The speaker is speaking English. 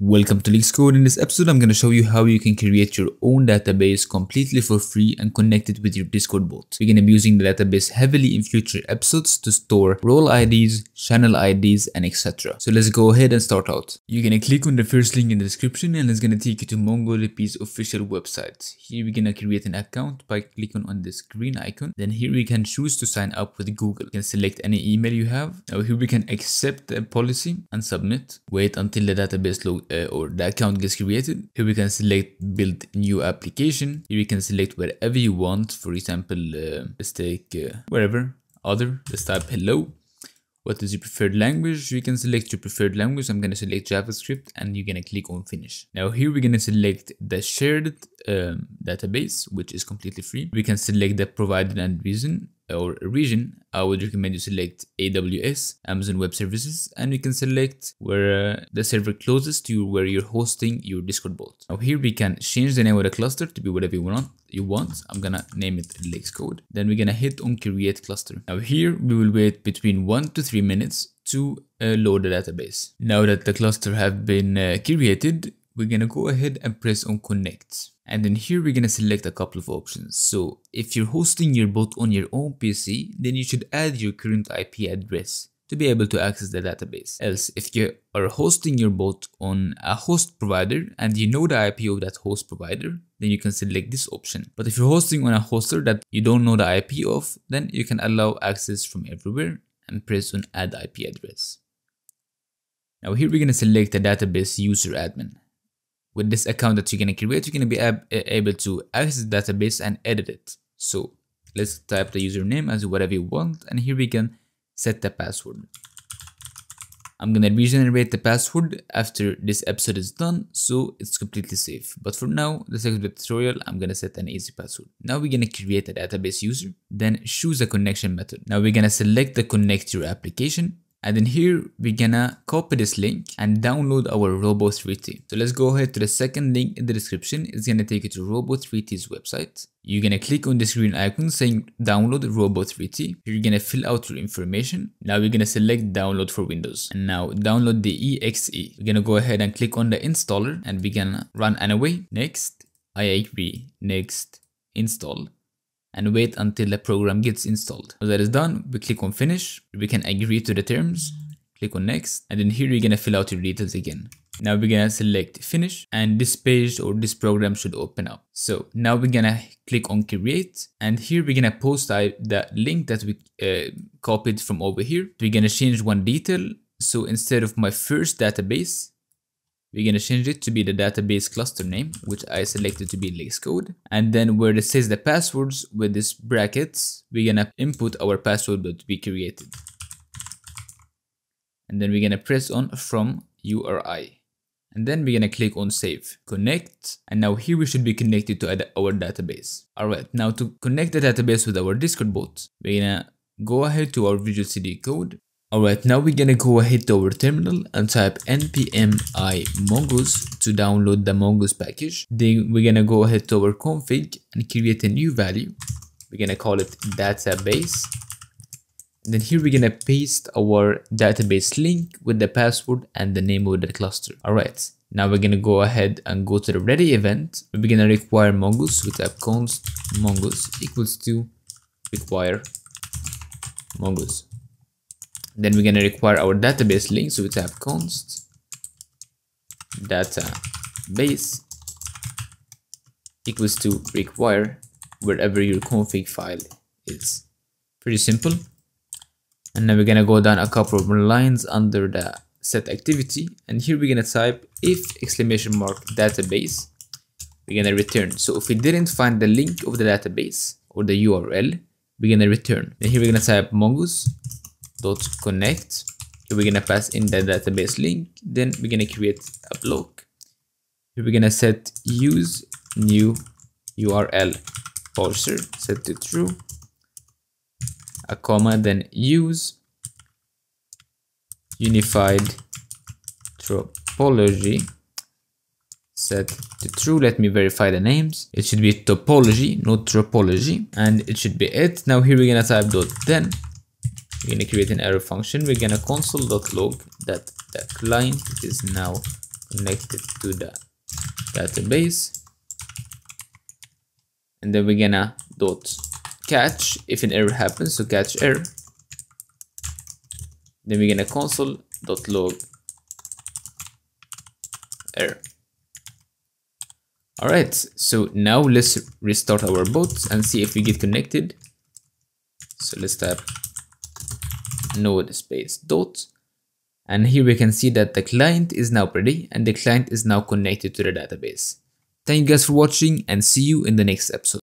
Welcome to Lyxcode. In this episode, I'm going to show you how you can create your own database completely for free and connect it with your Discord bot. We're going to be using the database heavily in future episodes to store role IDs, channel IDs, and etc. So let's go ahead and start out. You're going to click on the first link in the description and it's going to take you to MongoDB's official website. Here we're going to create an account by clicking on this green icon. Then here we can choose to sign up with Google. You can select any email you have. Now here we can accept the policy and submit. Wait until the database loads. Or the account gets created. Here we can select build new application. Here we can select wherever you want. For example, let's take wherever, other. Let's type hello. What is your preferred language? You can select your preferred language. I'm going to select JavaScript and you're going to click on finish. Now here we're going to select the shared database, which is completely free. We can select the provider and reason or region. I would recommend you select AWS, Amazon Web Services, and you can select where the server closest to where you're hosting your Discord bot. Now here we can change the name of the cluster to be whatever you want. I'm gonna name it Lyxcode. Then we're gonna hit on create cluster. Now here we will wait between 1 to 3 minutes to load the database. Now that the cluster have been created, we're gonna go ahead and press on connect. And then here we're gonna select a couple of options. So if you're hosting your bot on your own PC, then you should add your current IP address to be able to access the database. Else, if you are hosting your bot on a host provider and you know the IP of that host provider, then you can select this option. But if you're hosting on a hoster that you don't know the IP of, then you can allow access from everywhere and press on add IP address. Now here we're gonna select the database user admin. With this account that you're going to create, you're going to be able to access the database and edit it. So let's type the username as whatever you want. And here we can set the password. I'm going to regenerate the password after this episode is done, so it's completely safe. But for now, the second tutorial, I'm going to set an easy password. Now we're going to create a database user, then choose a connection method. Now we're going to select the connect your application. And then here we're gonna copy this link and download our Robo 3T. So let's go ahead to the second link in the description. It's gonna take you to Robo 3T's website. You're gonna click on this green icon saying download Robo 3T. You're gonna fill out your information. Now we're gonna select download for Windows. And now download the exe. We're gonna go ahead and click on the installer and we're gonna run anyway. Next, I agree. Next, install. And wait until the program gets installed. So that is done, we click on finish, we can agree to the terms, click on next, and then here you're gonna fill out your details again. Now we're gonna select finish, and this page or this program should open up. So now we're gonna click on create, and here we're gonna post the link that we copied from over here. We're gonna change one detail, so instead of my first database, we're going to change it to be the database cluster name, which I selected to be Lyxcode. And then where it says the passwords with these brackets, we're going to input our password that we created. And then we're going to press on from URI. And then we're going to click on save, connect. And now here we should be connected to our database. All right. Now to connect the database with our Discord bot, we're going to go ahead to our Visual CD code. Alright, now we're gonna go ahead to our terminal and type npm I mongoose to download the mongoose package. Then we're gonna go ahead to our config and create a new value. We're gonna call it database. Then here we're gonna paste our database link with the password and the name of the cluster. Alright, now we're gonna go ahead and go to the ready event. We're gonna require mongoose. We type const mongoose equals to require mongoose. Then we're going to require our database link. So we type const database equals to require wherever your config file is. Pretty simple. And then we're going to go down a couple of lines under the set activity. And here we're going to type if exclamation mark database, we're going to return. So if we didn't find the link of the database or the URL, we're going to return. Then here we're going to type mongoose dot connect. Here we're gonna pass in the database link. Then we're gonna create a block. Here we're gonna set use new URL parser, set to true, a comma, then use unified topology, set to true. Let me verify the names. It should be topology, not topology, and it should be it. Now here we're gonna type dot then. We're going to create an error function. We're going to console.log that the client is now connected to the database, and then we're gonna dot catch if an error happens, so catch error. Then we're gonna console.log error. All right, so now let's restart our bots and see if we get connected. So let's type node space dot, and here we can see that the client is now ready and the client is now connected to the database. Thank you guys for watching and see you in the next episode.